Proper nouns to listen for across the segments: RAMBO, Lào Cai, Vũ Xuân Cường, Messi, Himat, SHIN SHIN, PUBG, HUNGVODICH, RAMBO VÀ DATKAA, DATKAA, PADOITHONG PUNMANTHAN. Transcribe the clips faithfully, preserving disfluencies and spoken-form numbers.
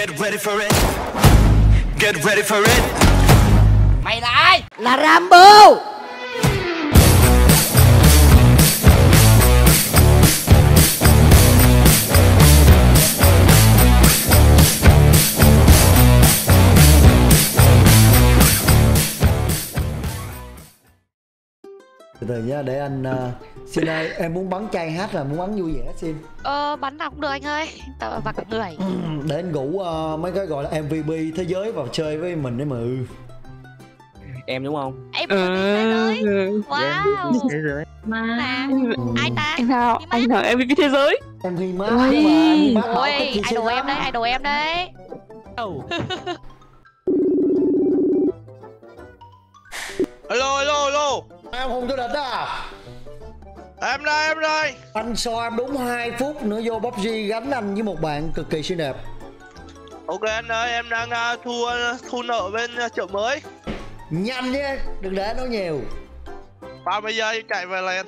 Get ready for it. Get ready for it. Mày là ai? Là Rambo. Từ từ nhá, để anh uh, xin ơi, em muốn bắn chai hát là muốn bắn vui vẻ xin. Ờ, bắn nào cũng được anh ơi, tao bạc người. Để anh ngủ uh, mấy cái gọi là em vê pê thế giới vào chơi với mình đấy mà. Ừ. Em đúng không? Em ừ. Thế giới. Wow. Thế giới. Mà. Ừ. Ai ta? Anh nào? Anh nào em vê pê thế giới? Em ghi má. Ôi, ai đồ em đấy, ai đồ em đấy. Hello, hello, hello. Em Hùng Vô Địch à? Em đây, em đây. Anh so em đúng hai phút nữa vô pê u bê giê gánh anh với một bạn cực kỳ xinh đẹp. Ok anh ơi, em đang uh, thu, thu nợ bên uh, chợ mới. Nhanh nhé, đừng để nói nhiều. Ba mươi giây chạy về lên.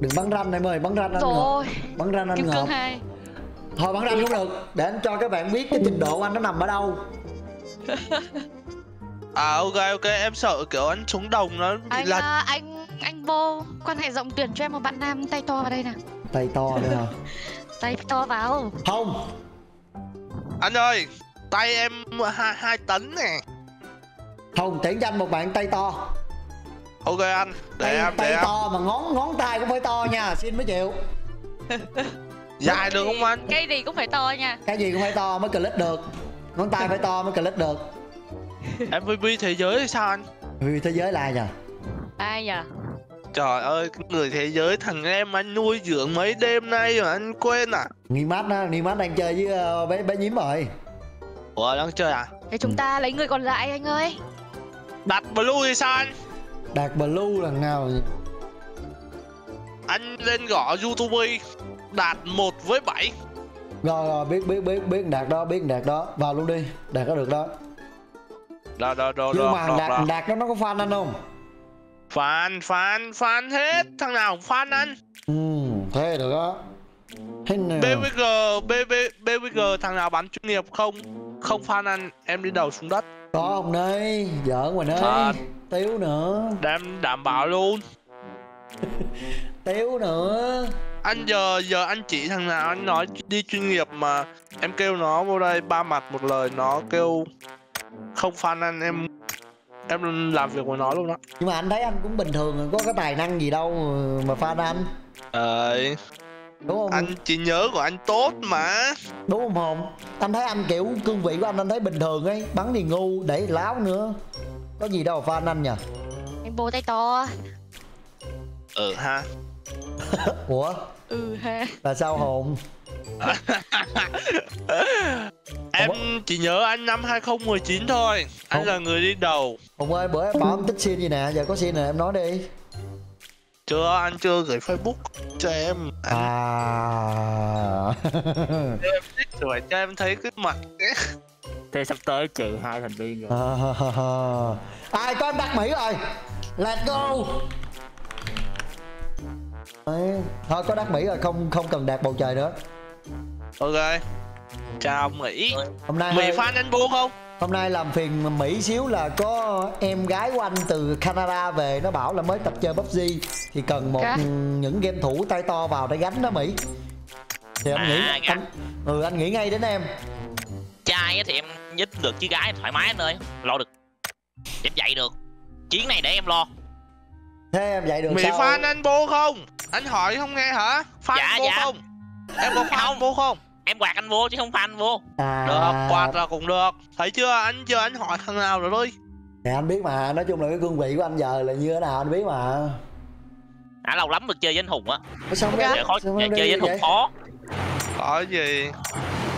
Đừng bắn ranh em ơi, bắn ranh anh ngợp. Bắn ranh anh ngợp. Thôi bắn ranh cũng được, để anh cho các bạn biết cái trình độ anh nó nằm ở đâu. À ok ok, em sợ kiểu anh trúng đồng nó bị anh, lật. uh, Anh anh vô quan hệ rộng tuyển cho em một bạn nam tay to vào đây nào. Tay to nữa hả? Tay to vào. Không. Anh ơi, tay em hai tấn nè. Không, tuyển cho anh một bạn tay to. Ok anh, để tay, em tay để to em. Mà ngón ngón tay cũng phải to nha, xin mới chịu. Dài được không anh? Cái gì cũng phải to nha. Cái gì cũng phải to mới click được. Ngón tay phải to mới click được. em vê pê thế giới thì sao anh? em vê pê thế giới là ai nhờ? Ai nhờ? Trời ơi, người thế giới thằng em anh nuôi dưỡng mấy đêm nay mà anh quên à? Nghi mát á, Nghi mát đang chơi với uh, bé bé nhím rồi. Ủa, đang chơi à? Thế chúng ta lấy người còn lại anh ơi. Đạt Blue thì sao anh? Đạt Blue là nào? Anh lên gõ YouTube Đạt một với bảy. Rồi rồi, biết biết biết biết Đạt đó, biết Đạt đó. Vào luôn đi, Đạt có được đó. Đó, đó, đó, nhưng đó, mà đó, Đạt, đó. Đạt nó, nó có fan anh không? Fan, fan, fan hết. Thằng nào cũng fan anh. Ừ, thế được đó. bê vê giê, bê vê giê thằng nào bắn chuyên nghiệp không? Không fan anh, em đi đầu xuống đất. Có không đấy, giỡn mà đấy. Tiếu nữa. Em đảm bảo luôn. Tiếu nữa. Anh giờ, giờ anh chỉ thằng nào anh nói đi chuyên nghiệp mà em kêu nó vô đây ba mặt một lời nó kêu không fan anh, em em làm việc với nó luôn đó. Nhưng mà anh thấy anh cũng bình thường, có cái tài năng gì đâu mà fan anh. Ờ, đúng không? Anh chỉ nhớ của anh tốt mà. Đúng không Hồng? Anh thấy anh kiểu cương vị của anh anh thấy bình thường ấy, bắn thì ngu, để láo nữa. Có gì đâu fan anh nhỉ? Em bô tay to. Ừ ha. Ủa? Ừ ha. Là sao Hồng? Em chỉ nhớ anh năm hai không một chín thôi. Anh Hùng là người đi đầu. Hùng ơi, bữa em bảo em tích xin gì nè, giờ có xin nè em nói đi. Chưa, anh chưa gửi Facebook cho em. À. Em thích rồi cho em thấy cái mặt. Thế sắp tới trừ hai thành viên rồi. À, ai có em đặt Mỹ rồi. Let's go. Thôi có Đắc Mỹ rồi, không không cần Đạt bầu trời nữa. Ok, chào Mỹ. Hôm nay Mỹ hơi... fan anh bu không? Hôm nay làm phiền Mỹ xíu là có em gái của anh từ Canada về, nó bảo là mới tập chơi pê u bê giê thì cần một cái những game thủ tay to vào để gánh đó Mỹ. Thì anh à, nghĩ anh... ừ anh nghĩ ngay đến em. Trai thì em giúp được chứ gái thoải mái anh ơi, lo được. Em dạy được. Chiến này để em lo. Thế em dạy được Mỹ sao? Fan anh bu không? Anh hỏi không nghe hả? Fan dạ, vô dạ. Không? Em có fan không? Vô không? Em quạt anh vô chứ không fan anh vô. À... Được, quạt là cũng được. Thấy chưa? Anh chưa anh hỏi thằng nào rồi thôi. Thì anh biết mà, nói chung là cái cương vị của anh giờ là như thế nào anh biết mà. À lâu lắm được chơi với anh Hùng á. Sao không chơi khó, chơi với anh Hùng khó. Có gì?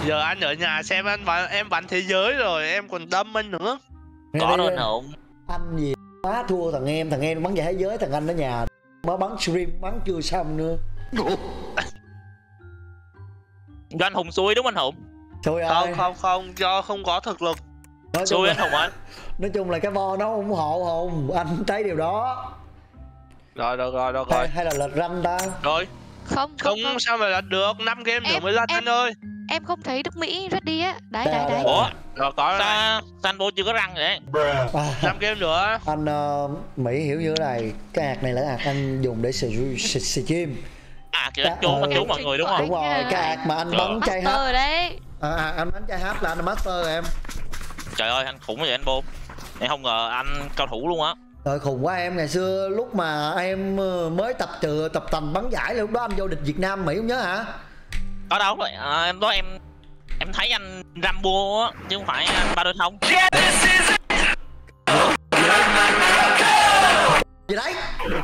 Giờ anh ở nhà xem anh và em bắn thế giới rồi, em còn đâm anh nữa. Có đâu anh Hùng. Anh gì má thua thằng em, thằng em bắn giải thế giới, thằng anh ở nhà mới bắn stream bắn chưa xong nữa. Do anh Hùng xui đúng không anh Hùng? Xui ơi. Không không không, do không có thực lực. Xui anh Hùng anh. Nói chung là cái bo nó ủng hộ Hùng, anh thấy điều đó. Rồi được rồi được rồi. Hay, hay là lệch ranh ta? Rồi. Không không, không, không. Sao mà lệch được, năm game nữa mới lệch anh ơi. Em không thấy nước Mỹ rất đi á. Đấy, đấy, đấy. Ủa, rồi có Sa, Sanbo chưa có răng vậy. Làm game nữa. Anh uh, Mỹ hiểu như thế này. Cái hạt này là hạt anh dùng để stream. À, kiểu anh trốn bắt trốn mọi người đúng không? Đúng rồi, cái hạt mà anh bắn chai hát đấy. À, anh bắn chai hát là anh master em. Trời ơi, anh khủng vậy anh Bo. Em không ngờ anh cao thủ luôn á. Rồi khùng quá em, ngày xưa lúc mà em mới tập trừ tập tành bắn giải lúc đó anh vô địch Việt Nam Mỹ không nhớ hả? Ở đâu rồi à, em đó em em thấy anh Rambo á chứ không phải anh Ba Đôi Thông. Yeah, gì đấy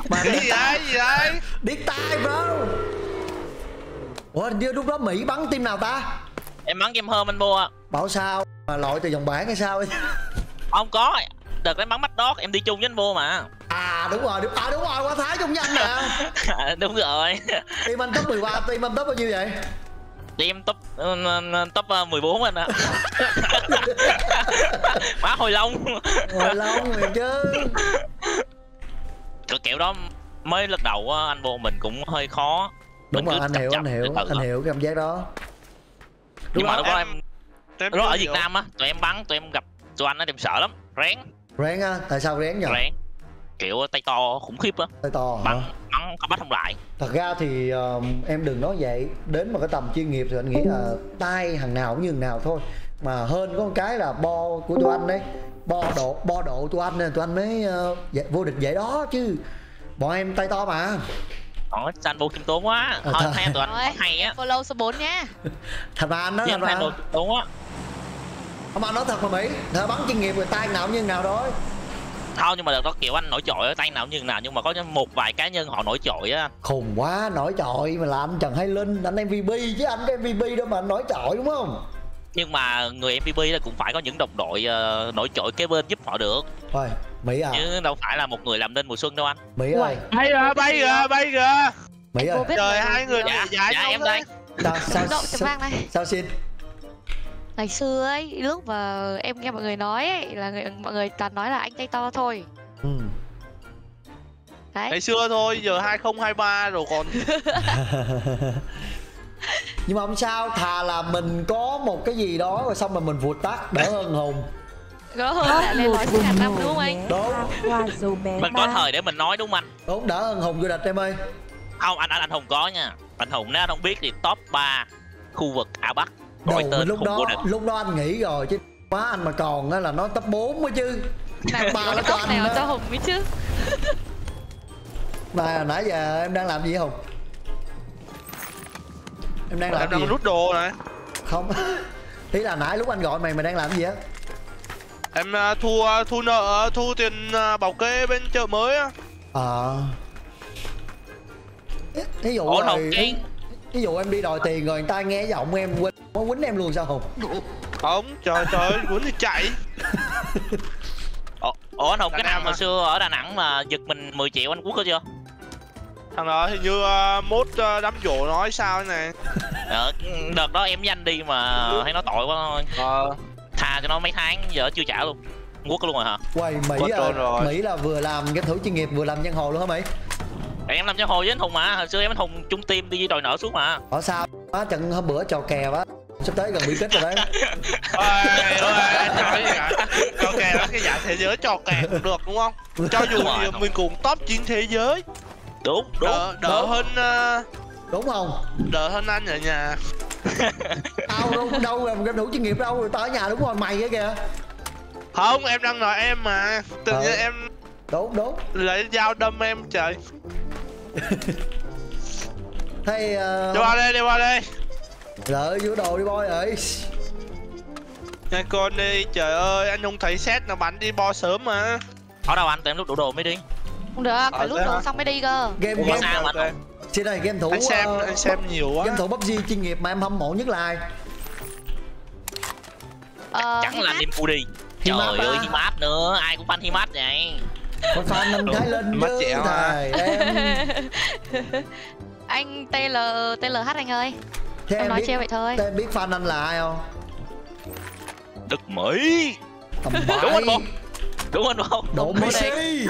mà gì đấy gì đấy điếc tai bro. Ủa hình như lúc đó Mỹ bắn team nào ta? Em bắn game Hôm anh Bo ạ. Bảo sao mà loại từ vòng bảng hay sao ấy? Không có. Đợt em bắn mắt đót em đi chung với anh Bo mà. À đúng rồi, đúng, à, đúng rồi qua Thái chung với anh nè. À, đúng rồi. Team anh top mười ba, team anh top bao nhiêu vậy? Team top uh, top mười bốn anh ạ. Má hồi long. Hồi long rồi chứ. Cái kiểu đó mới lần đầu anh Bo mình cũng hơi khó. Đúng mình rồi anh hiểu, anh hiểu, anh hiểu, anh hiểu cảm giác đó. Đúng. Nhưng mà lúc đó em, em... Đó ở Việt Nam á, tụi em bắn, tụi em gặp tụi anh á em sợ lắm. Rén rén á, tại sao rén nhỉ? Rén kiểu tay to khủng khiếp á, tay to bắn bắn bắt không lại. Thật ra thì uh, em đừng nói vậy, đến một cái tầm chuyên nghiệp rồi anh nghĩ là tay thằng nào cũng như thằng nào thôi, mà hơn có một cái là bo của tụi anh đấy, bo độ bo độ tụi anh nên tụi anh mới uh, dạy, vô địch vậy đó chứ bọn em tay to mà. Ôi Sanbo kim tốn quá à, thôi theo tụi anh hay á, follow số bốn nha. Thật ra anh đó là Sanbo kim tốn á. Không anh nói thật mà Mỹ, thợ bắn chuyên nghiệp người tay nào như nào đó. Không nhưng mà đợt đó kiểu anh nổi trội ở tay nào như nào, nhưng mà có một vài cá nhân họ nổi trội á. Khùng quá, nổi trội mà làm Trần Hay Linh, anh em vê pê chứ anh cái em vê pê đâu mà anh nổi trội đúng không? Nhưng mà người em vê pê là cũng phải có những đồng đội uh, nổi trội kế bên giúp họ được. Thôi, Mỹ à. Chứ đâu phải là một người làm nên mùa xuân đâu anh. Mỹ ơi. Bay rồi, bay rồi, bay rồi. Mỹ ơi. Trời hai người dạ, dạ, dạ em đây. Sao sao sao, sao xin? Ngày xưa ấy, lúc mà em nghe mọi người nói ấy, là người, mọi người toàn nói là anh tay to thôi. Ừ. Đấy. Ngày xưa thôi, giờ hai không hai ba rồi còn. Nhưng mà không sao, thà là mình có một cái gì đó rồi xong rồi mình vụt tắt, đỡ hơn hùng. Đỡ hơn là lên nói với hàng năm đúng không anh? Đúng. Mình có thời để mình nói đúng không anh? Đúng, đỡ hơn hùng vô địch em ơi. Không, anh, anh, anh Hùng có nha. Anh Hùng nếu anh không biết thì top ba khu vực A Bắc. Đầu tên lúc đó lúc đó anh nghĩ rồi chứ quá anh mà còn á là nó top bốn mới chứ. Ba nó top nào cho Hùng mới chứ. Mà nãy giờ em đang làm gì Hùng? Em đang mà làm em gì? Đang rút đồ này. Không. Ý là nãy lúc anh gọi mày mày đang làm gì á? Em uh, thu uh, thu nợ uh, thu tiền uh, bảo kê bên chợ mới á. Ờ. Thí dụ Ủa, rồi ví dụ em đi đòi tiền rồi người ta nghe giọng em quên có quýnh em luôn sao Hùng? Không, trời trời ơi, quýnh thì chạy. Ủa anh Hùng, cái nào hồi xưa ở Đà Nẵng mà giật mình mười triệu anh Quốc có chưa? Thằng đó hình như uh, mốt uh, đám vỗ nói sao thế này. Ờ, đợt đó em với anh đi mà thấy nó tội quá thôi. Ờ. Thà cho nó mấy tháng giờ chưa trả luôn. Quốc luôn rồi hả? Quầy Mỹ à, rồi. Mỹ là vừa làm game thủ chuyên nghiệp vừa làm giang hồ luôn hả Mỹ? Em làm cho hồi với anh Hùng mà, hồi xưa em anh Hùng chung team đi đòi nợ xuống mà. Ở sao á, trận hôm bữa trò kè á, sắp tới gần bị kết rồi đấy. Ôi ơi, trời ơi. Trò kè đó, cái dạng thế giới trò kè cũng được đúng không? Cho dù gì mình cũng top chín thế giới. Đúng, đúng. Đỡ, đỡ hơn uh... đúng không? Đỡ hơn anh ở nhà. Tao đâu đâu làm game đủ chuyên nghiệp đâu, tao ở nhà đúng rồi mày ấy kìa. Không, em đang nói em mà. Tự nhiên ờ. em đúng đúng lại dao đâm em trời. Thầy uh... đi qua đây, đi qua đây. Lỡ vô đồ đi boy ơi. Nha con đi, trời ơi, anh không thấy xét nào bắn đi bo sớm mà. Ở đâu anh, tụi em lúc đủ đồ mới đi. Không được, phải lúc đồ xong mới đi cơ. Game game sao mà anh. Trên đây game thủ anh xem, uh, anh xem nhiều quá. Game thủ pê u bê giê chuyên nghiệp mà em hâm mộ nhất là ai? Ờ, chắc là Liêm Phu đi. Trời ơi, Himat nữa, ai cũng fan Himat vậy. Con fan năm Thái Linh chứ thầy em. Anh tê lờ, tê lờ hát anh ơi. Thế em, em nói biết, treo vậy thôi. Thế em biết fan anh là ai không? Đức Mỹ. Tầm bãi. Đúng anh không? Đúng anh không? Độ Messi.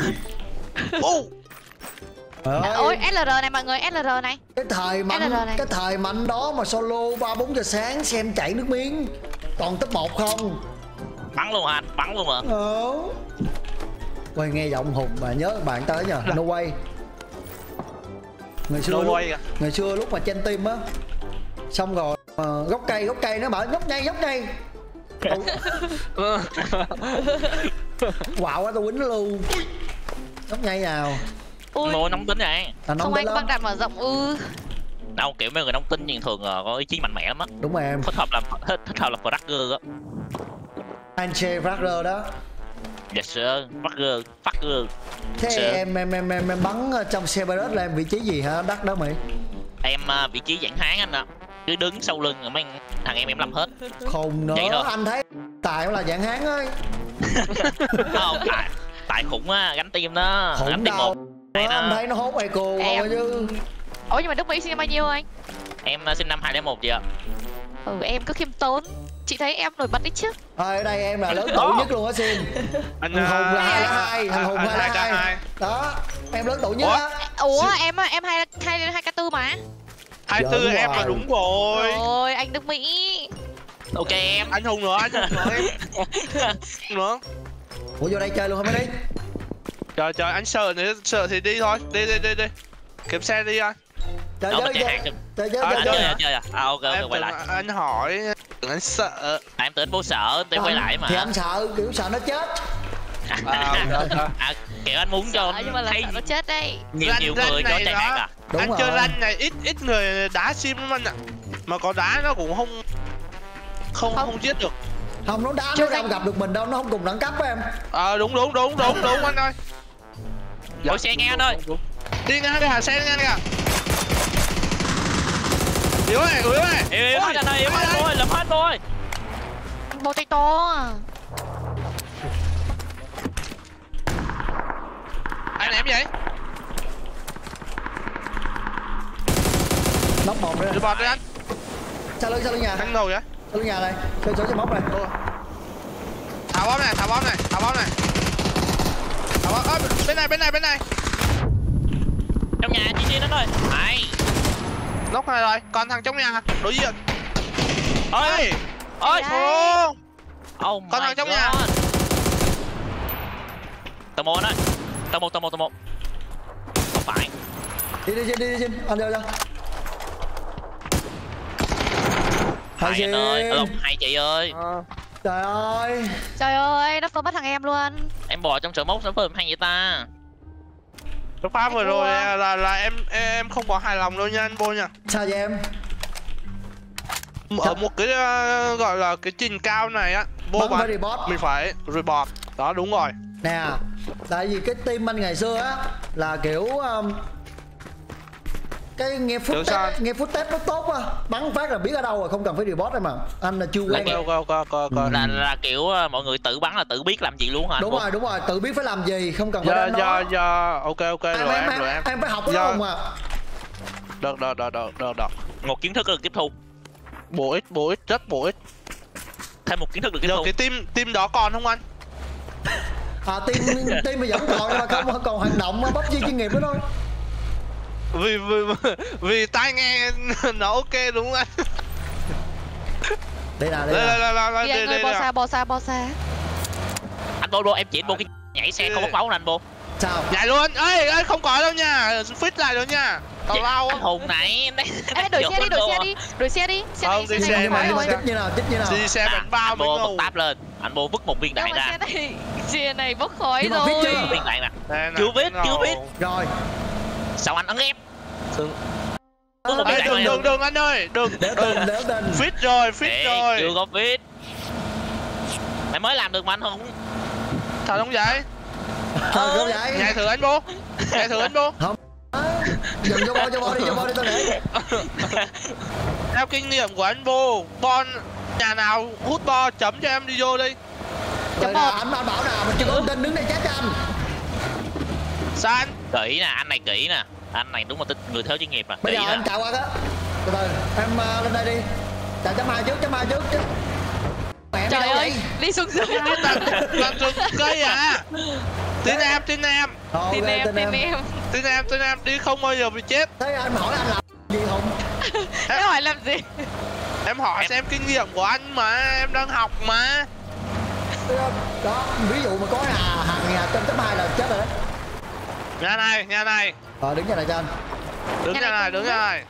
Ôi lờ rờ này mọi người, lờ rờ này. Cái thời mạnh, cái thời mạnh đó mà solo ba bốn giờ sáng xem chảy nước miếng. Còn top một không? Bắn luôn hả? Bắn luôn hả? Ờ. Quay nghe giọng Hùng mà nhớ bạn tới nhờ. No way. Ngày xưa, no lúc, way ngày xưa lúc mà trên team á, xong rồi uh, gốc cây gốc cây nó bảo gốc ngay gốc ngay. Quạo quá tao quýnh nó luôn. Gốc ngay nào. Ui, nóng tính này. Không anh bắt đặt mở rộng ư? Đâu kiểu mấy người nóng tính nhưng thường có ý chí mạnh mẽ lắm á. Đúng rồi em. Thích hợp làm thích, thích hợp làm Fragger á. Anche Fragger đó. Dạ sir, Fragger, Fragger. Thế sir. em em em em em bắn trong Cerberus là em vị trí gì hả Đắc đó mày? Em vị trí dạng háng anh ạ. À. Cứ đứng sau lưng rồi mấy thằng em em làm hết. Không nữa. Anh thấy tài cũng là dạng háng ấy. Không, tại tại khủng á, gánh tim đó, khủng gánh tim một. Em thấy nó hốt eco em... chứ. Ủa nhưng mà Đức Mỹ sinh năm bao nhiêu anh? Em sinh năm hai không không một chị ạ. Ừ em cứ khiêm tốn. Chị thấy em nổi bật đấy chứ. Ờ ở đây em là lớn tuổi nhất luôn á Xin. Anh Hùng là hai, thằng Hùng là hai. Đó, em lớn tuổi nhất á. Ủa em á, em hai hai hai k tư mà. hai tư em là đúng rồi. Rồi anh Đức Mỹ. Ok em. Anh Hùng nữa, anh Hùng nữa em. Nữa. Ủa vô đây chơi luôn hả mấy đi. Trời trời anh sợ nữa, sợ thì đi thôi, đi đi đi đi. Kiếm xe đi anh. Trời ơi. Trời ơi. Trời ơi. Quay lại. Anh hỏi anh sợ. À, em tưởng bố sợ, tôi quay lại mà. Thì anh sợ, kiểu sợ nó chết. À, à, kiểu anh muốn cho nhưng mà là hay... nó chết đấy. Nhiều nhiều người cho chạy hạt à. Đúng anh rồi. Chơi lanh này ít ít người đá sim lắm anh ạ. Mà có đá nó cũng không không không, không giết được. Không nó đá nó đâu gặp được mình đâu, nó không cùng đẳng cấp với em. Ờ à, đúng đúng đúng đúng đúng anh ơi. Gọi xe nghe anh ơi. Đi ngang cái hàng xe đi ngang kìa. Yếu ơi, yếu ơi. Yếu yếu hết anh ơi, yếu hết tôi, lụm hết tôi. Bò tay to. Ai ném vậy? Nóc bọt đi. Đi bọt đi anh. Sao lưng sao lưng nhà? Thằng đầu vậy? Sao lưng nhà này, chơi chỗ cho móc này. Thả bom này, thả bom này, thả bom này. Thả bom ơi, bên này, bên này, bên này. Trong nhà chị nó rồi. Này. Nóc này rồi, còn thằng trong nhà đối diện. Ơi! Ơi! Ô! Còn thằng trong nhà. Tầng một đấy. Tầng một, tầng một, tầng một. Không phải. Đi đi đi đi đi, ăn vô vô. Hai chị ơi, lục hai chị ơi. À, trời ơi. Trời ơi, nó phơ bắt thằng em luôn. Em bỏ trong sở mốc nó phơ hay vậy ta. Nó phá vừa rồi là, là là em em không có hài lòng đâu nha anh Bô nha. Sao vậy em? Ở một cái uh, gọi là cái trình cao này á, Bô bạn mình phải report. Đó đúng rồi. Nè, tại vì cái team anh ngày xưa á là kiểu um, cái nghe phút tép, nghe phút tép nó tốt quá, bắn phát là biết ở đâu rồi, không cần phải report em mà. Anh là chưa quen. Coi coi coi coi coi. Là là kiểu mọi người tự bắn là tự biết làm gì luôn hả? Đúng rồi, đúng rồi, tự biết phải làm gì, không cần phải yeah, đem nó. Yeah, yeah. Ok ok em, rồi em, em rồi em. Em phải học cái yeah. Không à. Được được được được được được. Một kiến thức được tiếp thu. Bổ ích, bổ ích, rất bổ ích. Thêm một kiến thức được tiếp thu. Cái team team đó còn không anh? À team team mà vẫn còn mà không còn hoạt động pê u bê giê chuyên nghiệp nữa thôi. Vì, vì vì tai nghe nó ok đúng không anh? Đây là đây là đây là đây là bò xa bò xa bò xa. Anh Bô Bô em chỉ Bô cái nhảy xe không bốc máu nè anh Bô. Sao? Nhảy luôn. Ê ơi không có đâu nha, fit lại đâu nha. Tao lao anh Hùng này. Ê đổi xe đi, đổi xe đi, đổi xe đi. Xe này xe này không phải rồi. Chích như nào, chích như nào. Đi xe bánh bao mới ngầu. Táp lên. Anh Bô vứt một viên đạn ra. Xe này bốc khói rồi. Viên đạn nè. Chưa biết, chưa biết. Rồi. Sao anh ấn ép? Thường... Thường... Ê, đừng, đừng, đừng anh ơi! Đừng, đừng, đừng, đừng. Fit rồi, fit Ê, rồi! Chưa có fit. Mày mới làm được mà anh không? Sao không vậy? Sao không vậy? Nhảy thử anh Bô! Nhảy thử anh Bô! Không! Dừng cho Bô, cho Bô đi, cho Bô đi tao để! Theo kinh nghiệm của anh Bô, Bon nhà nào hút Bo chấm cho em đi vô đi! Chấm Bo! Anh bảo nào mà chưa có tin đứng đây chết cho anh! Sao anh? Kỹ nè, anh này kỹ nè. Anh này đúng là người thiếu chuyên nghiệp mà. Bây giờ anh chạy qua đó. Từ từ, em uh, lên đây đi. Chạy chấm hai trước, chấm hai trước. Trời ơi, dưới, đi xuống dưới. Toàn rừng cây à? Tí Nam, Tí Nam, Tí Nam, Tí Nam, Tí Nam, Tí Nam đi không bao giờ bị chết. Thế anh hỏi anh làm gì không? Em hỏi làm gì? Em hỏi xem kinh nghiệm của anh mà, em đang học mà. Đó, ví dụ mà có là hàng nhà trên cấp hai là chết rồi đấy. Nhà này, nhà này. Ờ, đứng nhà này cho anh. Đứng nhà, nhà này, đứng nhà này.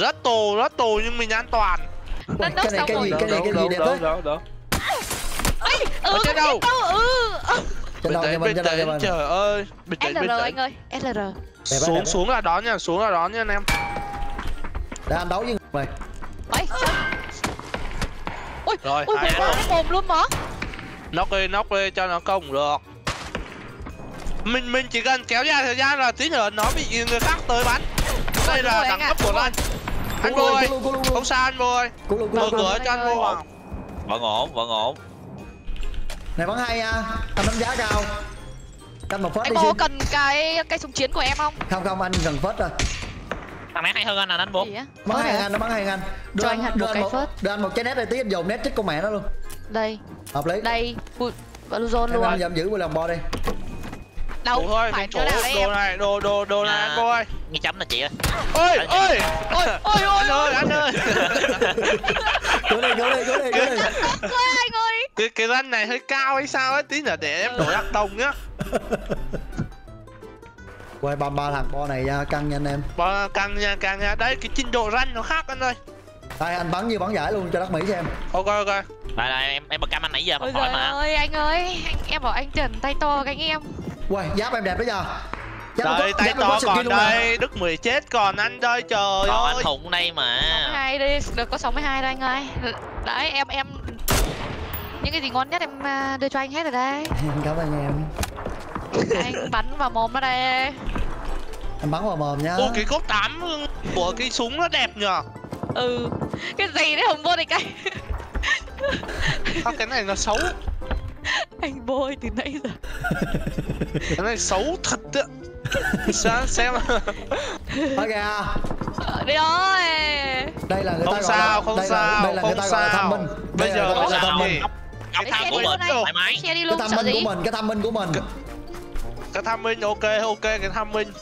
Rất tù, rất tù nhưng mình an toàn. Cái này cái gì, cái này cái gì đẹp đấy. Ây, ừ, chết đâu. Bình tĩnh, bình tĩnh, trời ơi. Bình tĩnh, bình tĩnh. Anh ơi, lờ rờ. Xuống, xuống là đón nha, xuống là đón nha anh em. Để anh đấu với người này. Ây, ui, ui, ui, nó mồm luôn mà. Knock đi, knock đi, cho nó công được. Mình mình chỉ cần kéo dài thời gian là tí nữa nó bị người khác tới bắn. Đây là đẳng cấp của anh. Anh Vô ơi, không sao anh Vô ơi. Mở cửa cho anh Vô vào. Vẫn ổn, vẫn ổn. Này vẫn hay nha, anh đánh giá cao. Anh một phớt đi xin. Anh Vô cần cái cái súng chiến của em không? Không không, anh cần phớt rồi. Thằng này hay hơn anh là anh Vô. Bắn hay anh, nó bắn hay anh. Đưa anh một cái phớt. Đưa anh một trái nét đây tí anh dồn nét chết con mẹ nó luôn. Đây. Hợp lý. Đây, blue zone luôn. Anh dám giữ blue ball đi. Đâu, ủa thôi, phải chỗ nào đấy em. Đồ này, đồ, đồ, đồ này à, anh Vô ơi. Nghe chấm là chị ơi. Ôi, ôi, ôi, ôi, ôi, ôi, ôi, anh ơi. Cố lên, cố lên, cố lên, cố lên. Anh ơi. Cái, cái ranh này hơi cao hay sao ấy, tí nữa để em đổi đặc đồng nhá. Quay ba ba thằng bo này ra căng nha anh em. Bo căng nha, căng nha. Đấy, cái trình độ ranh nó khác anh ơi. Đây anh bắn như bắn giải luôn cho đất Mỹ xem. Ok ok. Đây đây em em cam anh nãy giờ mà hỏi mà. Ôi anh ơi, anh, em bảo anh Trần tay to cái anh em. Uầy, giáp em đẹp đấy giờ. Trời, tay to còn đây, Đức mười chết còn anh ơi, trời ơi. Anh Hùng đây mà. sáu hai đi, được có sáu mươi hai đây anh ơi. Đấy em em những cái gì ngon nhất em đưa cho anh hết rồi đây. Cảm ơn em. Anh bắn vào mồm nó đây. Em bắn vào mồm nhá. Ô cái cốt tám của cái súng nó đẹp nhờ. Ừ, cái gì đấy Hùng Vô địch anh. Sao cái này nó xấu. Anh bôi từ nãy giờ. Cái này xấu thật á. Sao xem. Thôi kìa. Đi ơi. Đây là người ta gọi là không sao, không sao. Bây giờ gọi là thăm minh. Cái tham của mình thoải mái. Cái tham minh của mình, cái tham minh của mình. Cái tham minh ok, ok cái tham minh.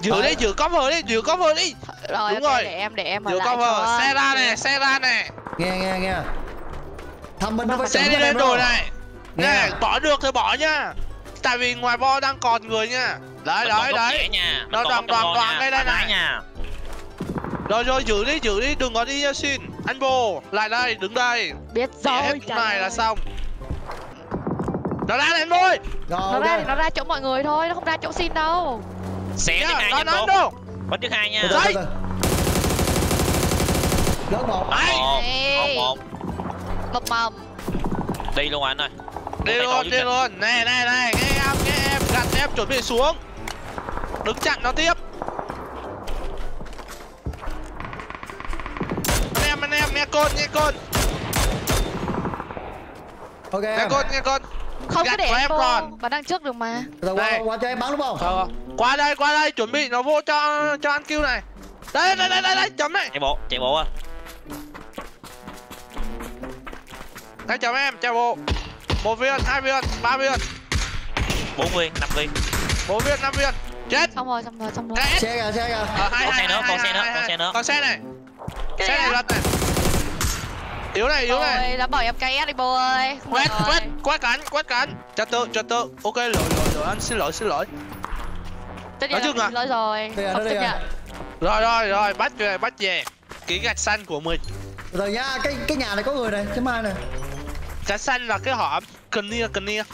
Giữ đi, giữ cover đi, giữ cover đi. Rồi, đúng okay, rồi. Để em để em ở giữ lại cover. Xe ra nè, xe ra nè. Nghe nghe nghe. Thăm bên nó phải xe đi lên đồi này. Nghe, nghe. Bỏ được thì bỏ nhá. Tại vì ngoài bo đang còn người nha. Đấy mình đấy đấy. Nó đoàn đoàn đoàn ngay đây này. Nhà. Rồi rồi giữ đi, giữ đi, đừng có đi nha Shin. Anh Vô, lại đây, đứng đây. Biết rồi. Cái này là xong. Nó ra em thôi. Nó ra nó ra chỗ mọi người thôi, nó không ra chỗ Shin đâu. Xé thứ hai nha Vô. Bắn thứ hai nha. Đấy. Lớp một. Đấy. một. Mập mầm. Đi luôn anh ơi. Đi luôn, đi luôn. Này này này, nghe em, nghe em, gạt em chuẩn bị xuống. Đứng chặn nó tiếp. Anh em, anh em nghe côn, nghe côn. Ok. Nghe côn, nghe côn. Không có để em còn. Bắn đằng trước được mà. Đây, qua cho em bắn đúng không? Không. Qua đây, qua đây, chuẩn bị nó vô cho cho ăn kill này. Đây, đây, đây, đây, đây, chấm này. Chạy bộ, chạy bộ à. Đây chấm em, chạy bộ. Một viên, hai viên, ba viên, bốn viên, năm viên, bốn viên, năm viên. Chết. Xong rồi, xong rồi, xong rồi. Xe kìa, xe kìa. Còn xe nữa, còn xe nữa, còn xe nữa. Còn xe này. Xe này lật này. Yếu này, yếu này. Đã bỏ em cây đi bố ơi. Quét, quét, quét cắn, quét cắn. Trật tự, trật tự. Ok, lỗi, lỗi, lỗi, anh xin lỗi, xin lỗi. Tất nhiên là lỗi rồi, không chấp nhận. Rồi rồi rồi, bắt về, bắt về. Cái gạch xanh của mình. Rồi nhá, cái cái nhà này có người này, cái mai này. Gạch xanh là cái hòm, clear clear.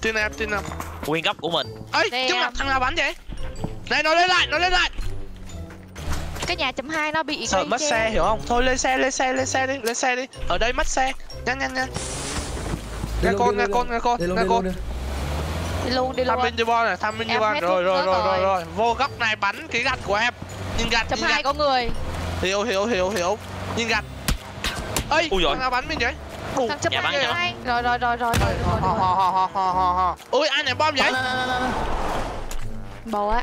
Tin em, tin em. Nguyên góc của mình. Ấy, trước mặt thằng nào bắn vậy? Này nó lên lại, nó lên lại. Cái nhà chấm hai nó bị sợ mất xe hiểu không? Thôi lên xe, lên xe, lên xe đi, lên xe đi. Ở đây mất xe. Nhanh nhanh nhanh. Nghe con, nghe con, nghe con, nghe con. Đi luôn, đi luôn. Tham minh cho bo này, tham minh cho bo. Rồi rồi rồi rồi, vô góc này bắn cái gạch của em. Nhìn gạch, chấm hai có người. Hiểu hiểu hiểu hiểu. Nhìn gạch. Ơi, thằng nào bắn mình vậy? Đủ. Chấm hai rồi. Rồi rồi rồi rồi rồi. Ho ho ho ho ho ho. Ôi ai ném bom vậy? Bầu á.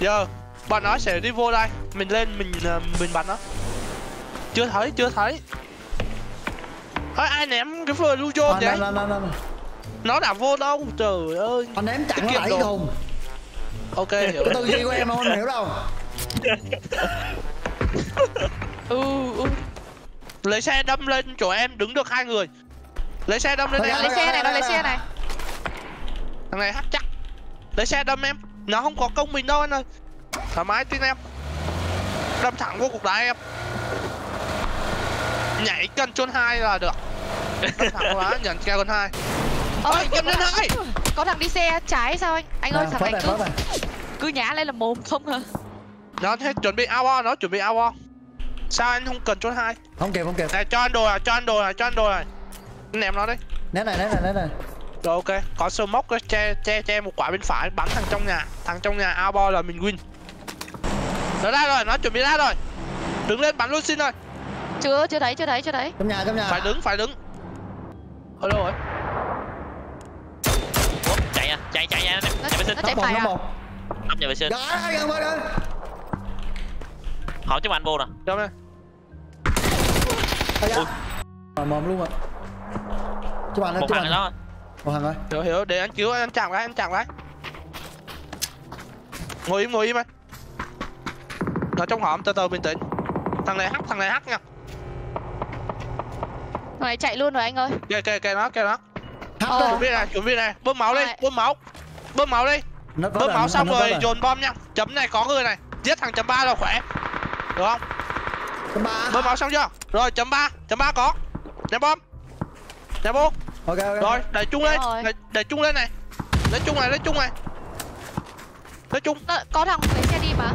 Giờ bọn nó sẽ đi vô đây, mình lên mình mình bắn nó. Chưa thấy, chưa thấy. Thôi ai ném cái vừa Lujo đấy. Nó đã vô đâu, trời ơi. Anh ném chặn lại cái thùng. Ok, hiểu. Cái tư duy của em không hiểu đâu. Ừ, ừ. Lấy xe đâm lên chỗ em đứng được hai người. Lấy xe đâm lên đây. Lấy xe này, nó lấy xe này. Thằng này hắc chắc. Lấy xe đâm em. Nó không có công mình đâu anh ơi. Thoải mái tin em. Đâm thẳng vô cục đá em. Nhảy cân chôn hai là được. Đâm thẳng quá, nhảy keo con hai. Ôi, nhầm lên hai. Có thằng đi xe trái sao anh? Anh ơi, thằng này cứ cứ nhả lên là mồm không hả? Nó thế chuẩn bị ao o, nó chuẩn bị ao o. Sao anh không cần chốt hai? Không kịp, không kịp. Này cho ăn đồ này, cho ăn đồ này, cho ăn đồ này. Ném nó đi. Ném này, ném này, ném này. Rồi ok, có smoke che che che một quả bên phải bắn thằng trong nhà. Thằng trong nhà ao bo là mình win. Nó ra rồi, nó chuẩn bị ra rồi. Đứng lên bắn luôn xin rồi. Chưa, chưa thấy, chưa thấy, chưa thấy. Trong nhà, trong nhà. Phải đứng, phải đứng. Ở đâu rồi? Ủa, chạy à, chạy chạy ra nó. Nó chạy, chạy phải à. Nằm nhà vệ sinh. Đó, gần qua đây. Hỏi chứ mà anh vô nè. Đâu đây. Ui. Mồm luôn rồi. Chứ bạn ơi, chứ bạn đó. Một thằng ơi. Hiểu hiểu, để anh cứu anh, anh chạm cái, anh chạm cái. Ngồi im, ngồi im anh. Nó trong hòm, từ từ bình tĩnh. Thằng này hắc, thằng này hắc nha. Thằng này chạy luôn rồi anh ơi. Kìa kìa kìa nó, kìa nó. Ờ. Chuẩn bị này, chuẩn bị này, bơm máu đi, bơm máu. Bơm máu đi. Bơm máu xong rồi dồn bom nha. Chấm này có người này. Giết thằng chấm ba là khỏe. Được không? Chấm ba. Bơm máu xong chưa? Rồi chấm ba, chấm ba có. Ném bom. Ném bom. Ok ok. Rồi, đẩy chung lên, để, để chung lên này. Lấy chung này, lấy chung này. Lấy chung. Có thằng lấy xe đi mà.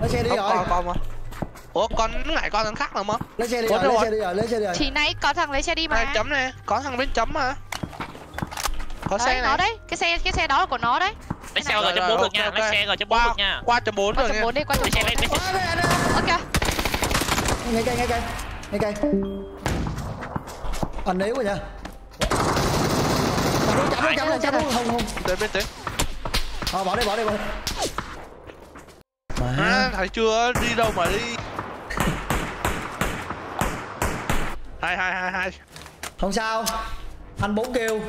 Lấy xe đi. Không, rồi. Còn, còn mà. Ủa con ngại con thằng khác nào mà. Lấy xe đi rồi, rồi, lấy xe đi rồi, lấy xe đi rồi. Thì nãy có thằng lấy xe đi mà. Này, chấm này, có thằng bên chấm mà. Có đấy, xe nó này. Đấy, cái xe cái xe đó là của nó đấy. Lấy xe rồi chấm bốn được nha, lấy xe rồi chấm bốn được nha. Qua chấm bốn rồi nha. Chấm bốn đi, qua chấm bốn. Ok. Ngay cây, ngay cây. Ngay cây. Anh yếu rồi nha. Chấm luôn, chấm luôn, chấm luôn. Không không. Tới bên tới. Thôi bỏ đi, bỏ đi, bỏ đi. Má, thấy chưa, đi đâu mà đi. Hai hai hai hai. Không sao. Anh bốn kêu.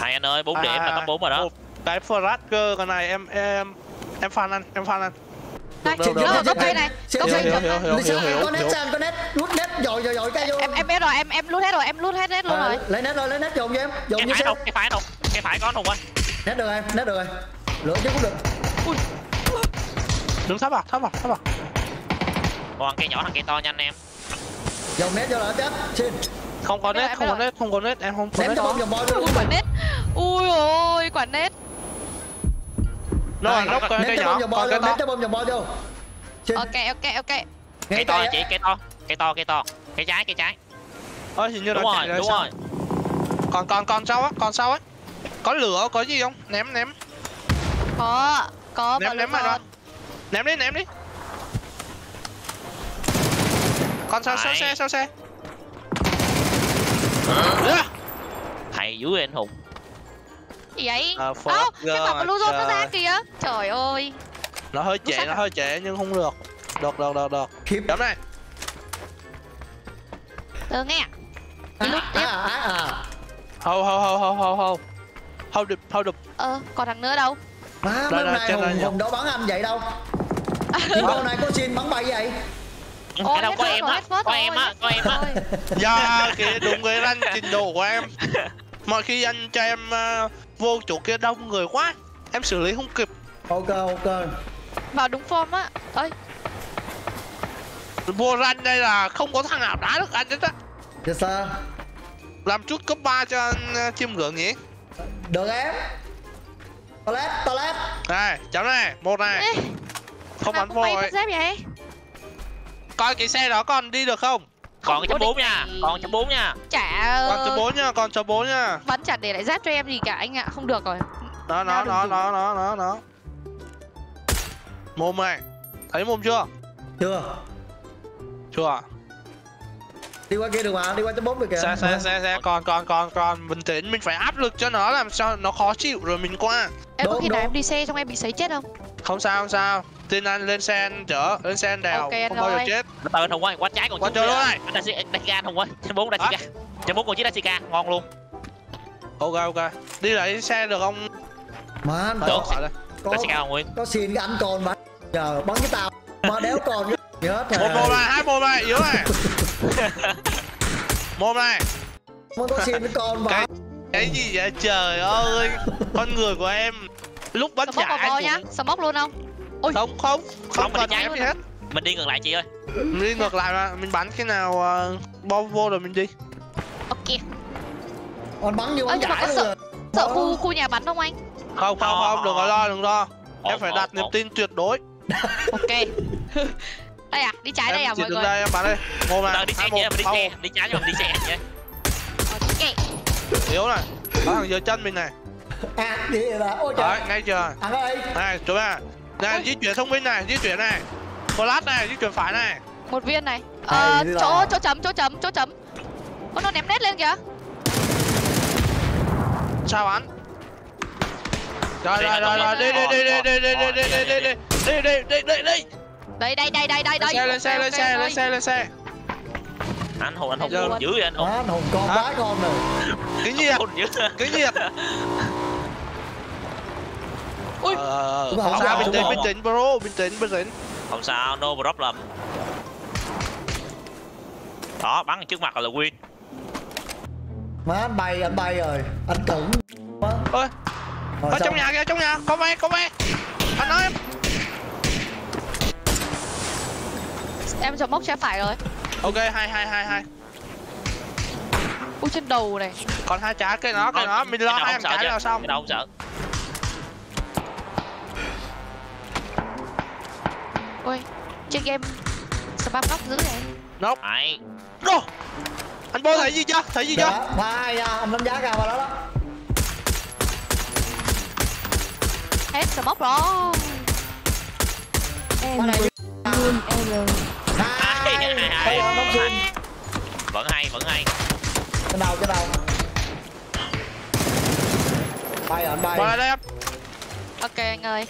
Hai anh ơi, bốn điểm là top bốn rồi đó. Cái Flasher con này em em em fan anh, em fan anh. Đây, gốc cây này, gốc cây này. Con nét sang, con nét, lút nét dội dội dội cây vô. Em em biết rồi, em em lút hết rồi, em lút hết nét luôn rồi. Lấy nét rồi, lấy nét dồn cho em. Dồn cho em. Cái phải đâu, cái phải có thùng anh. Nét được em, nét được rồi. Lượn chứ cũng được. Ui. Đứng thấp vào, thấp vào, thấp vào. Còn cây nhỏ thằng kia to nhanh em. Dồn nét vô là chết. Xin. Không có nét, không có nét, không có nét, em không có nét. Ném cho bom vào boi luôn. Quả nét. Ui ôi, quả nét. Rồi, ném cái bom vào bo, ném cái bom vào bo vô. Ok, ok, ok. Cái to chị, cái to, cái to, cái to. Cái trái, cái trái. Ôi, hình như đúng rồi, đúng rồi. Còn còn còn sau á, còn sau á. Có lửa, có gì không? Ném ném. Có, có ném ném rồi. Ném đi, ném đi. Còn sau sau xe, sau xe. Hay dữ anh hùng. Gì vậy? Ơ, à, oh, cái quả của Luzon nó ra kìa. Trời ơi. Nó hơi trễ, nó à? Hơi trễ nhưng không được. Được, được, được, được. Chấm này. Từ nghe. Đi lút tiếp. Hâu, hâu, hâu, hâu, hâu, hâu. Hâu đụp, hâu đụp. Ờ, còn thằng nữa đâu? Má, bên này hùng, hùng đâu bắn anh vậy đâu. Thì cô này có xin bắn bay vậy? Ôi, đâu có em á, có em á, có em á. Do kìa, đụng người ranh trình độ của em. Mọi khi anh cho em vô chỗ kia đông người quá, em xử lý không kịp. Ok ok. Vào đúng form á. Ơi. Vô rank đây là không có thằng nào đá được anh hết á. Dạ sao? Làm chút cấp ba cho anh chiêm ngưỡng nhỉ? Được em. Toilet, toilet. Này, chấm này, một này. Ê, không bắn vô rồi. Coi cái xe đó còn đi được không? Còn cái chấm bốn nha, còn chấm bốn nha. Chả. Còn chấm bốn nha, còn chấm bốn nha. Bắn chặt để lại dép cho em gì cả anh ạ, không được rồi. Đó, nó, nó, nó, nó, nó, nó. Mồm này, thấy mồm chưa? Chưa. Chưa à? Đi qua kia được mà, đi qua chấm bốn được kìa. Xe, xe, xe, xe, còn, còn, còn, còn. Bình tĩnh, mình phải áp lực cho nó làm sao nó khó chịu rồi mình qua. Em có khi nào em đi xe xong em bị sấy chết không? Không sao, không sao. Tin anh lên xe anh chở, lên xe anh đào, okay, không bao giờ chết. Từ từ anh Hùng ơi, quá trái còn quá chưa luôn ơi. DATKAA anh Hùng ơi, trên bốn DATKAA, trên bốn còn chiếc DATKAA ngon luôn. Ok ok, đi lại xe được không? Má anh được, DATKAA Hùng Nguyên. Có xin cái ảnh con mà giờ bắn cái tao, mà đéo còn gì hết rồi. Một mồm này, hai mồm này, dữ này. Mồm này. Muốn có xin cái con mà. Cái gì vậy trời ơi, con người của em lúc bắn chả anh nhá, smoke luôn không? Ôi. Không không không mình đi luôn hết. Mình đi ngược lại chị ơi. Mình đi ngược lại mà mình bắn cái nào uh, bom vô rồi mình đi. Ok. Còn bắn như bắn giải luôn. Sợ, sợ khu khu nhà bắn không anh? Không không oh. không đừng có lo đừng lo. Oh, em phải oh, đặt oh. niềm tin tuyệt đối. Ok. Đây à, đi trái em đây à mọi người. Đây em bắn đây. Ngồi mà. Đi xe kia, đi xe, đi trái cho mình đi xe vậy. Ok. Yếu này. Bắn thằng dưới chân mình này. À đi là ôi trời. Đấy, ngay chưa? À ơi. Này, chú ba. Này, di chuyển thông minh này, di chuyển này, flash này, di chuyển phải này. Một viên này. Ờ, à, chỗ, chỗ chấm, chỗ chấm, chỗ chấm. Ôi, nó ném nét lên kìa. Sao bắn? Rồi, rồi, rồi, rồi, đi, đi, đi, đi, đi, đi, đi, đi, đi, đi, đi, đi, đi, đi, đi, đi. Đây, đây, đây, đây, đây, đây. Lên xe, lên xe, lên xe, lên xe. Anh Hùng, anh Hùng dữ vậy anh Hùng. Anh Hùng con bái con rồi. Cái nhiệt, cái nhiệt. Ui. Ờ, không, không sao, bình tĩnh, bình tĩnh bro, bình tĩnh, bình tĩnh. Không sao, no problem. Đó, bắn trước mặt là win. Má anh bay, anh bay rồi, anh tưởng quá. Ôi. Ở trong nhà kìa, trong nhà, có mấy, có mấy. Anh ơi. Em chồng mốc trái phải rồi. Ok, hai hai hai hai. Ui trên đầu này. Còn hai trái cái nó, cái nó, mình lo hai trái nào xong. Cái đầu không sợ. Ôi, trên game spam góc dữ này. Nóc. Đấy. Đô. Anh Bô thấy gì chưa? Thấy gì chưa? Vai à, anh đánh giá cao vào đó đó. Hết smoke rồi. Em này luôn em. Hai. Vẫn hay, vẫn hay. Trên đầu, trên đầu. Bay ở đây. Bay đẹp. Ok anh ơi.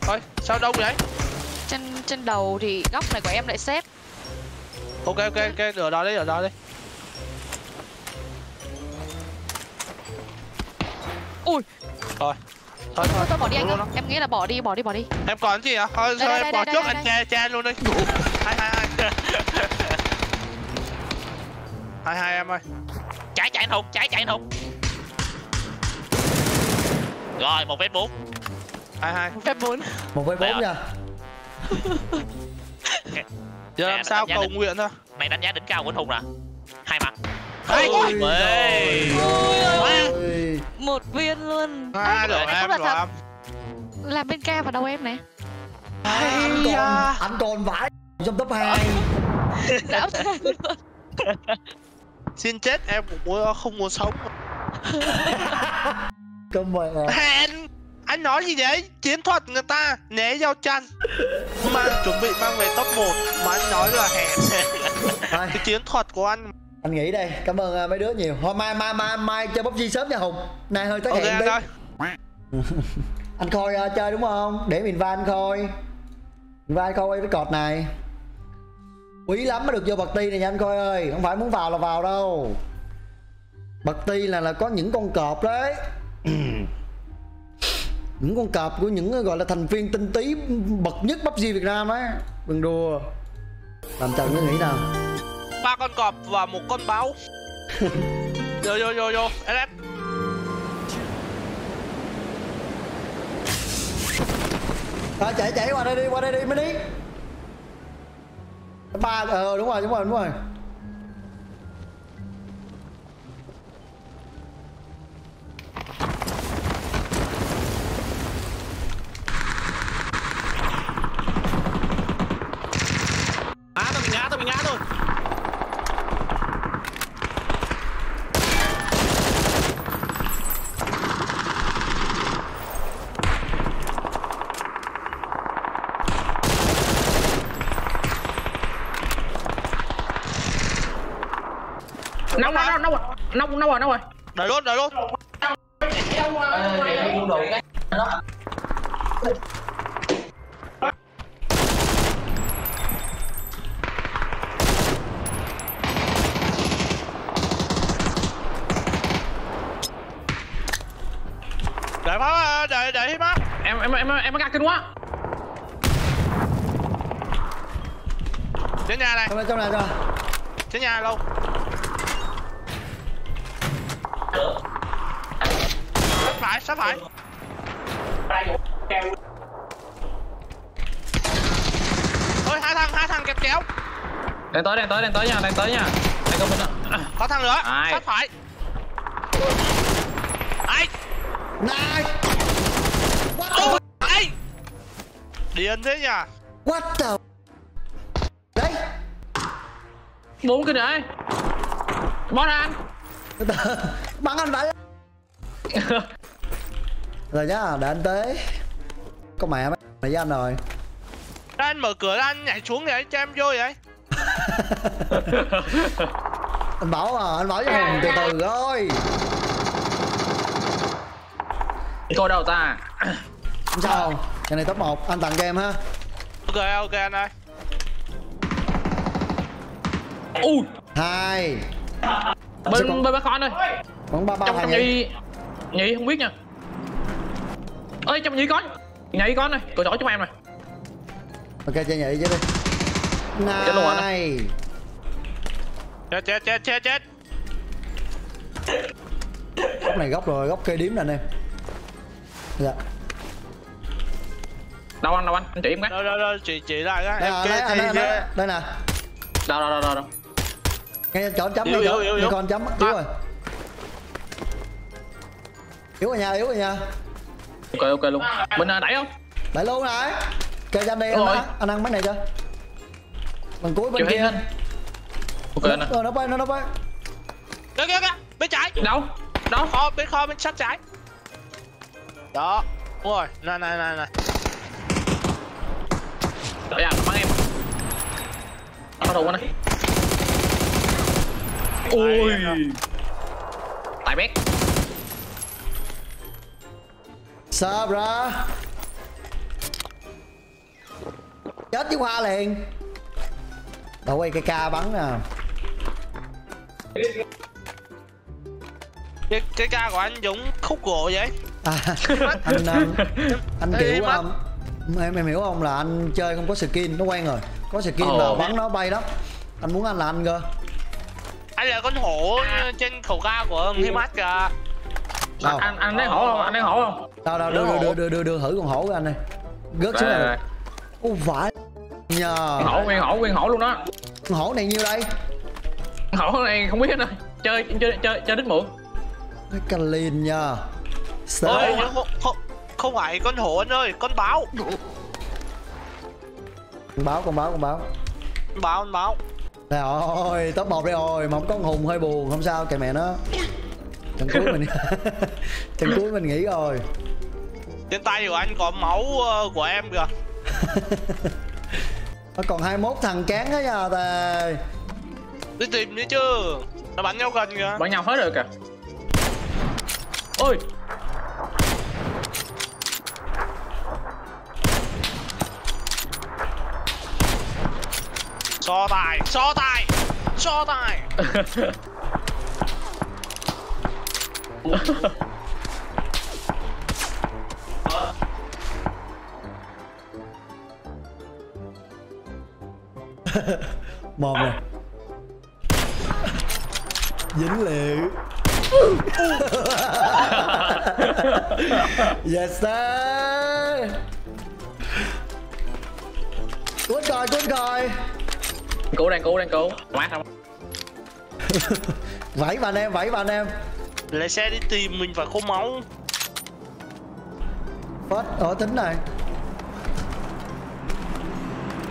Thôi, sao đông vậy? Trên trên đầu thì góc này của em lại xếp. Ok ok ok, ở đó đi, ở đó đi. Ui. Rồi. Thôi thôi, thôi bỏ đi anh ơi. Em nghĩ là bỏ đi, bỏ đi, bỏ đi. Em còn gì à? Thôi thôi em bỏ trước anh che che luôn đi. Hai hai hai. Hai hai em ơi. Chạy chạy anh Hùng, chạy chạy anh Hùng. Rồi, một vê bốn. Hai hai. một vê bốn. một vê bốn nha. Giờ làm sao cầu đỉnh... nguyện thôi. Mày đánh giá đỉnh cao của anh Hùng nè. Hai mặt. Hai ôi ơi. Một viên luôn. À, đồ em, đồ em. Làm bên ca vào đầu em này. À, anh còn, à. anh còn vãi trong top hai. Đảo luôn. Xin chết em cũng không muốn sống. Cầm mày à. Anh nói gì vậy? Chiến thuật người ta né giao chăn mà chuẩn bị mang về top một mà anh nói là hẹn. Cái chiến thuật của anh. Anh nghỉ đây, cảm ơn uh, mấy đứa nhiều. Hôm mai mai mai mai chơi pê u bê giê sớm nha Hùng. Nay hơi tới okay, hẹn đi. Anh Khôi uh, chơi đúng không? Để mình van anh Khôi. Van Khôi cái cọt này. Quý lắm mới được vô party này nha anh Khôi ơi, không phải muốn vào là vào đâu. Party là là có những con cọp đấy. Những con cọp của những gọi là thành viên tinh tí bậc nhất pê u bê giê Việt Nam á. Đừng đùa. Làm trận nó nghĩ nào. Ba con cọp và một con báo. Vô vô vô vô ép. Rồi chạy chạy qua đây đi, qua đây đi mới đi. Ba ờ đúng rồi, đúng rồi, đúng rồi. Nóng rồi, nóng rồi, nóng rồi, nóng rồi. Đợi luôn, đợi luôn. Đợi luôn, đợi luôn. Để má, để để má. Em em em em gạt kinh quá. Trên nhà này. Trong này, trong này rồi. Trên nhà luôn. Sắp phải, sắp phải. Ôi hai thằng, hai thằng kẹp kéo. Đang tới, đang tới, đang tới nha, đang tới nha. Đang có bên đó. Có thằng nữa, sắp phải. Ai? Này. What the? Ai? Điên thế nhỉ? What the? Đấy. Bốn cái này. Bắn anh. Bắn anh vậy. Rồi nhá, để anh tới. Có mẹ mày với anh rồi. Ra anh mở cửa ra anh nhảy xuống vậy cho em vô vậy. Anh bảo mà, anh bảo cho Hùng từ từ thôi. Cô đâu ta? Không sao, cái này top một, anh tặng cho em ha. Ok, ok anh ơi. Ui hai. Bên bên bác khó anh ơi. Bắn ba ba trong, trong nhị... nhị không biết nha. Ơi trong nhị con. Nhị con này, cậu giỏi chúng em này. Ok chơi nhị chứ đi. Chết luôn anh. Chết chết chết chết chết. Góc này góc rồi, góc cây điếm nè anh em. Dạ. Đâu anh, đâu anh, anh chỉ em cái. Rồi rồi rồi, chị chị lại cái. Em kê thì kê. Đây nè. Đâu đâu đâu đâu. Ngay chỗ chấm đi chỗ. Ngay con chấm, yếu rồi. Yếu rồi nha, yếu rồi nha. Ok ok luôn. Mình đẩy không? Đẩy luôn rồi. Kê cho anh đi, anh ăn bánh này cho. Bằng cuối bên kia anh. Ok anh. Nó nó bay, nó nó bay. Kìa kìa kìa, bên trái. Đâu? Đâu? Kho, bên kho bên sát trái. Đó, đúng rồi, này này này này. Đợi à, bắn em. Bắt đầu anh ơi. Ôi. Tại bét. Sao ra? Chết với Hoa liền. Đâu quay cái ca bắn nè. Cái cái ca của anh Dũng khúc gỗ vậy? À, anh anh, anh kiểu um, em em hiểu không là anh chơi không có skin nó quen rồi, có skin oh, là bắn nó bay lắm. Anh muốn anh là anh cơ. Anh là con hổ trên khẩu ca của Himat kìa. Đâu? Anh anh thấy hổ không? Anh thấy hổ không? Đâu đâu đưa đưa đưa đưa, đưa thử con hổ của anh này. Gớt xuống này. Ô vãi. Nhờ. Hổ nguyên hổ nguyên hổ luôn đó. Con hổ này nhiêu đây? Hổ này không biết nữa. Chơi chơi chơi chơi đít mượn. Cái Kalin nha. Ôi, không, không phải con hổ anh ơi, con báo. Con báo, con báo, con báo. Con báo, con báo. Trời ơi, top một đây rồi, mà không có con Hùng hơi buồn, không sao, kệ mẹ nó. Trận cuối mình trận cuối mình nghỉ rồi. Trên tay của anh có máu của em kìa. Nó còn hai mươi mốt thằng cán hết giờ tề. Đi tìm đi chứ. Nó bắn nhau gần kìa. Bắn nhau hết rồi kìa. Ôi. So tài, so tài, so tài. Mồm rồi. Dính liệu. Yes sir. Cuốn coi, cuốn coi. Cứu đang cứu đang cứu. Mát không? Vẫy bạn em, vẫy bạn em. Lấy xe đi tìm mình phải khô máu. Phết ở tính này.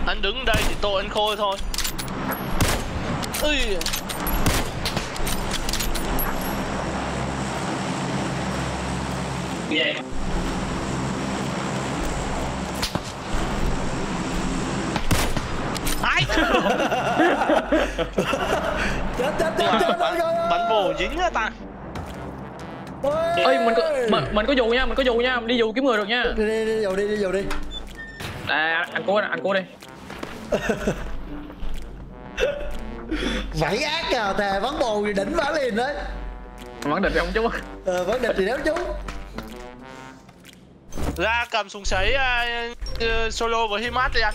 Anh đứng đây thì tội anh khôi thôi. Ui. Yeah. Chết chết chết chết bắn bồ dính á ta. Ơi mình có mình, mình có dù nha, mình có dù nha, đi dù kiếm người được nha. Đi đi đi dù đi đi dù đi. À, anh cố anh cố đi. Vẫy ác kìa, thề bắn bồ thì đỉnh vả liền đấy. Bắn địch thì không trúng. Ờ bắn địch thì đéo trúng. ra cầm súng sấy uh, solo với Himat đi anh.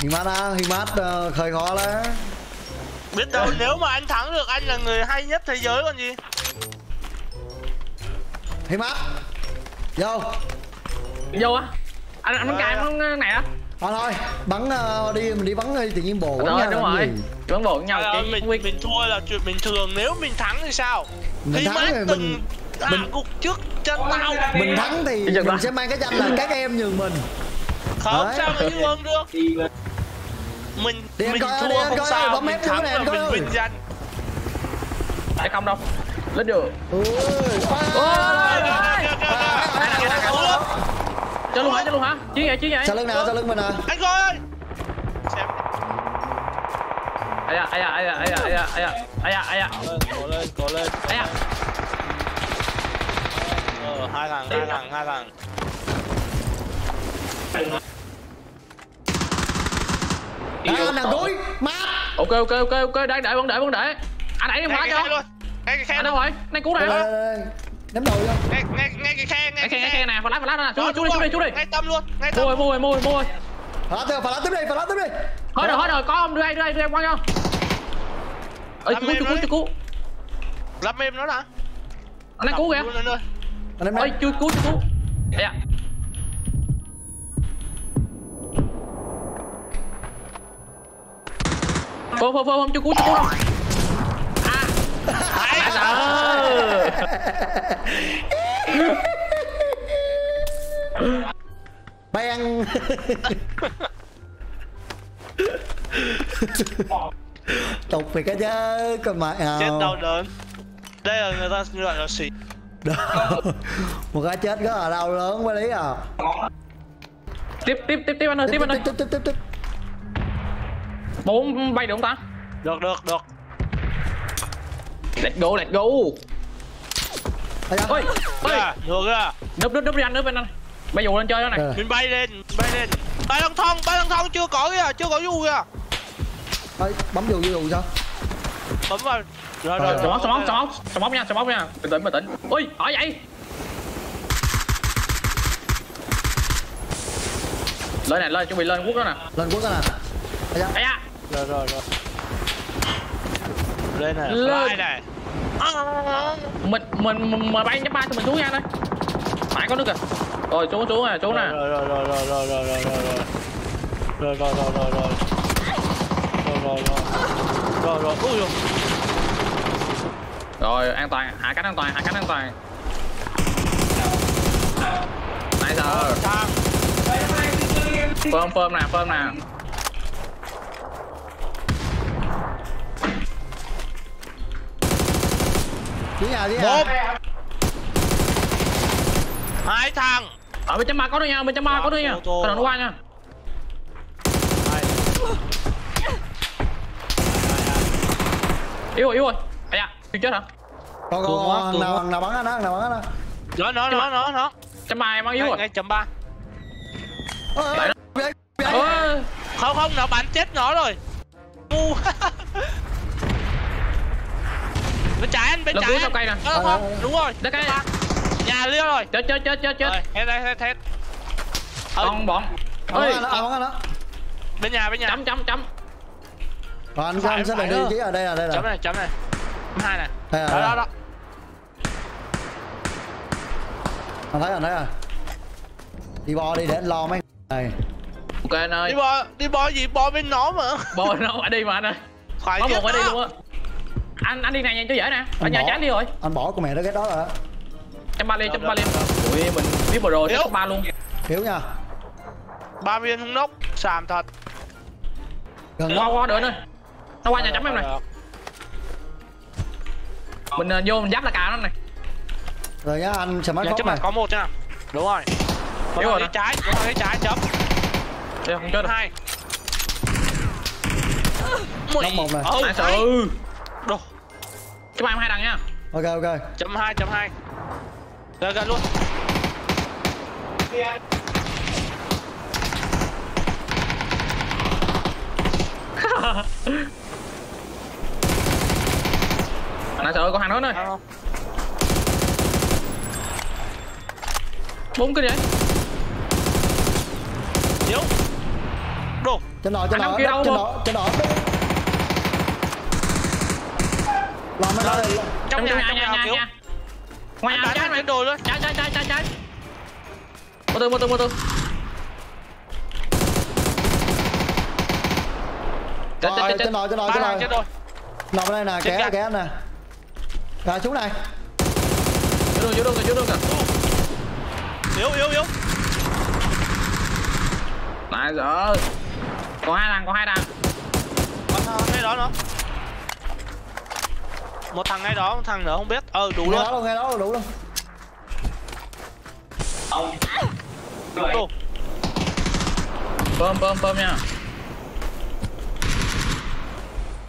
Himat á, Himat uh, khởi khó lắm. Biết đâu nếu mà anh thắng được, anh là người hay nhất thế giới còn gì. Himat vô vô á anh, anh bắn cay bắn này á. Thôi thôi, bắn uh, đi, mình đi bắn đi, tự nhiên bồ quá nha. Đúng rồi, bắn bồ nhau à, cái mình, mình thua là chuyện bình thường, nếu mình thắng thì sao? Mình Himat thắng thì từng... mình À, mình cục trước chân tao. Mình thắng thì mình đó sẽ mang cái danh là các em nhường mình. Không đấy, sao mình nhường được. Mình đi mình coi, thua đi không coi, sao, mình thắng là mình vinh danh. Phải không đâu. Lên được. Ôi. Cho luôn hả, cho luôn hả? Chiến vậy, chiến vậy. Sao lưng nào, sao lưng mình à. Anh coi ơi. Xem. Ấy à, ấy à, ấy à, ấy à, ấy à. Ấy à, ấy à. Cố lên, cố lên. Ấy à. Hai thằng, hai thằng, hai thằng. Đó, thằng cuối, má. Ok, ok, ok, ok, đang đợi, vẫn đợi, vẫn đợi. Anh đẩy em phá cho. Ngay cái khe đâu rồi, nay cứu này. Ném đầu vô. Ngay ngay ngay cái khe, ngay cái khe nè, phá lát, phá lát nè. Chú đi, chú đi, chú đi. Ngay tâm luôn, ngay tâm. Môi, môi, môi, môi. Phá lát, phá lát tiếp đi, phá lát tiếp đi. Hết rồi, hết rồi, có không? Đưa đây, đưa đây, đưa em qua cho. Ê, cứu, cứu, cứu. Lắp em nó nè. Anh cứu kìa. Anh em ơi, chưa cứu, chưa cứu. Ê à. Phô, phô, phô, không, chưa cứu, chưa cứu đâu. À. Ai sợ. Bang. Tục về cái chứ, còn mãi à. Chết đau đớn. Đây là người ta gọi là xỉ. Một cái chết rất là đau lớn với Lý à. Tiếp tiếp tiếp tiếp anh ơi, tiếp, tiếp anh ơi. Tiếp tiếp tiếp tiếp. Bốn bay được không ta? Được được được. Let's go, let's go. Ôi, ôi. Được à. Núp núp núp đi anh, núp bên anh. Bay dù lên chơi đó này. À. Mình bay lên, bay lên. Bay long thông, bay long thông chưa có kìa, chưa có dù kìa. Ơi, bấm dù vô dù sao? Bấm vào. Rồi rồi, smoke smoke smoke smoke nha, smoke nha. Bình tĩnh bình tĩnh. Ui, hỏi vậy. Lên này, lên chuẩn bị lên quốc đó nè. Lên quốc đó nè. Ấy da. Rồi rồi rồi. Lên này. Lên này. Mình mình mà bay nhấp ba cho mình xuống nha đây. Phải có nước kìa. Rồi xuống xuống nè, xuống nè. Rồi rồi rồi rồi rồi rồi rồi rồi. Rồi rồi rồi rồi rồi. Rồi rồi rồi. Rồi rồi. Ui giời. Rồi, an toàn, hạ cánh an toàn, hạ cánh an toàn. Nãy giờ phơm, phơm nè, phơm nè. Một hai thằng. Ở bên trăm ba có đứa nha, bên trăm ba có đứa nha. Con đừng qua nha. Yếu rồi, yếu rồi. Ây da. Chưa chết hả? Con con nào nào bắn nó, nào bắn nó. Nó nó nó nó nó. Chấm ba em bắn yếu rồi. Ngay chấm ba. Ơ. Không không, nó bắn chết nó rồi. Ngu. Bên trái anh, bên trái. Sao cây nè. Đúng rồi. Đó cây. Nhà liêu rồi. Chết chết chết chết chết. Hết đây, hết hết. Con bọn. Ơi, bắn nó. Bên nhà, bên nhà. Chấm chấm chấm. Rồi anh Phong sẽ để đi chứ ở đây là đây là. Chấm này, chấm này. Hai này. Đó, đó, đó. Anh thấy rồi, thấy rồi. Đi bo đi để anh lo mấy này. Ok anh ơi. Đi bo, đi bo gì? Bo bên nó mà. Bo bên nó phải đi mà anh ơi. Phải một phải đi luôn á. Anh anh đi này nha cho dễ nè. Ở nhà trái đi rồi. Anh bỏ con mẹ nó cái đó rồi. Chấm ba lên, chấm ba lên. Ui mình biết vừa rồi chấm ba luôn. Hiểu nha. Ba viên hung nóc, xàm thật. Gần qua qua được anh ơi. Nó qua nhà chấm em này. Mình uh, vô mình giáp là cà nó này. Rồi nhá anh sẽ mất này. Có một nha. Đúng rồi. Có rồi đi trái, có cái trái chấm. Đây không chết được. Hai. Chấm một này. Ai sự. Đồ. Chấm hai hai đằng nha. Ok ok. Chấm hai chấm hai. Rồi gần luôn. Nãy sợ ơi, con hàng đó ơi. Bốn cái gì vậy? Yếu. Đồ. Trên đó, trên đó, trên đó, trên đó, trên đó. Làm nó đây. Trong nhà, trong nhà cứu. Ngoài áo trái này đồ nữa. Trái trái trái trái trái. Một từ, một từ, một từ. Trên đó, trên đó, trên đó. Nó bên đây nè, ké ké nè. Rồi xuống này. Dưới đường, dưới đường kìa. Yếu, yếu, yếu. Lại rồi. Có hai thằng, có hai thằng. Một thằng ngay đó nữa. Một thằng ngay đó, một thằng nữa không biết. Ờ đủ luôn. Ngay đó, ngay đó đủ luôn. Ông. Đủ. Bơm bơm bơm nha.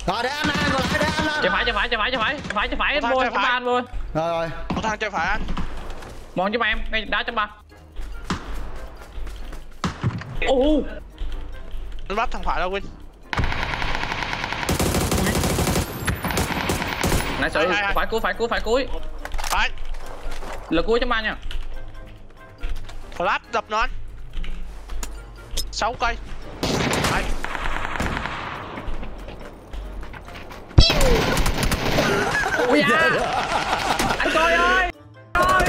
Rồi để anh ăn, rồi để anh ăn. Chạy phải, chạy phải, chạy phải, chạy phải, chạy phải, chạy phải, mua cho ba anh luôn. Rồi rồi. Một thằng chạy phải anh. Bọn cho ba em, ngay đá cho ba. Ô. Nó bắt thằng phải đâu Win. Nãy sợ phải cúi, phải cúi, phải cúi. Phải. Là cúi cho ba nha. Flash đập nó anh. sáu cây. Phải. Ôi da. Anh coi ơi. Ơi.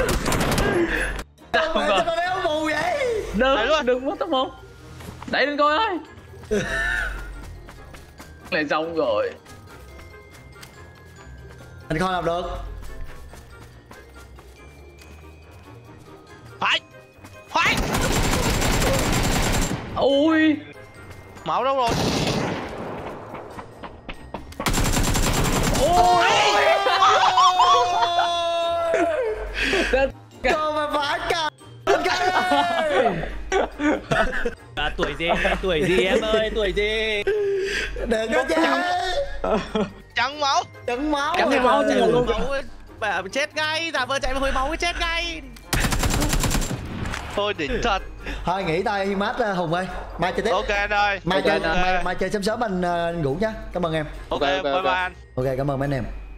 Sao mà nó mù vậy? Đừng, đừng mất tấm không. Đẩy lên coi ơi. Lại xong rồi. Anh không làm được. Phải. Phải. Ôi. Máu đâu rồi? Ôi. Cho mà phá cả. À, tuổi gì, tuổi gì em ơi, tuổi gì. Đừng có chết. Trắng máu, trắng máu, trắng à, máu, trắng máu, máu chết ngay, giả vờ chạy mà hồi máu chết ngay. Thôi đỉnh thật. Thôi nghỉ tay mát Hùng ơi, mai chơi tiếp. Ok anh ơi. Mai okay, chơi, okay. Mai, mai chơi sớm sớm anh, anh ngủ nhá. Cảm ơn em. Ok, okay, okay bye bye anh. Ok, cảm ơn mấy anh em.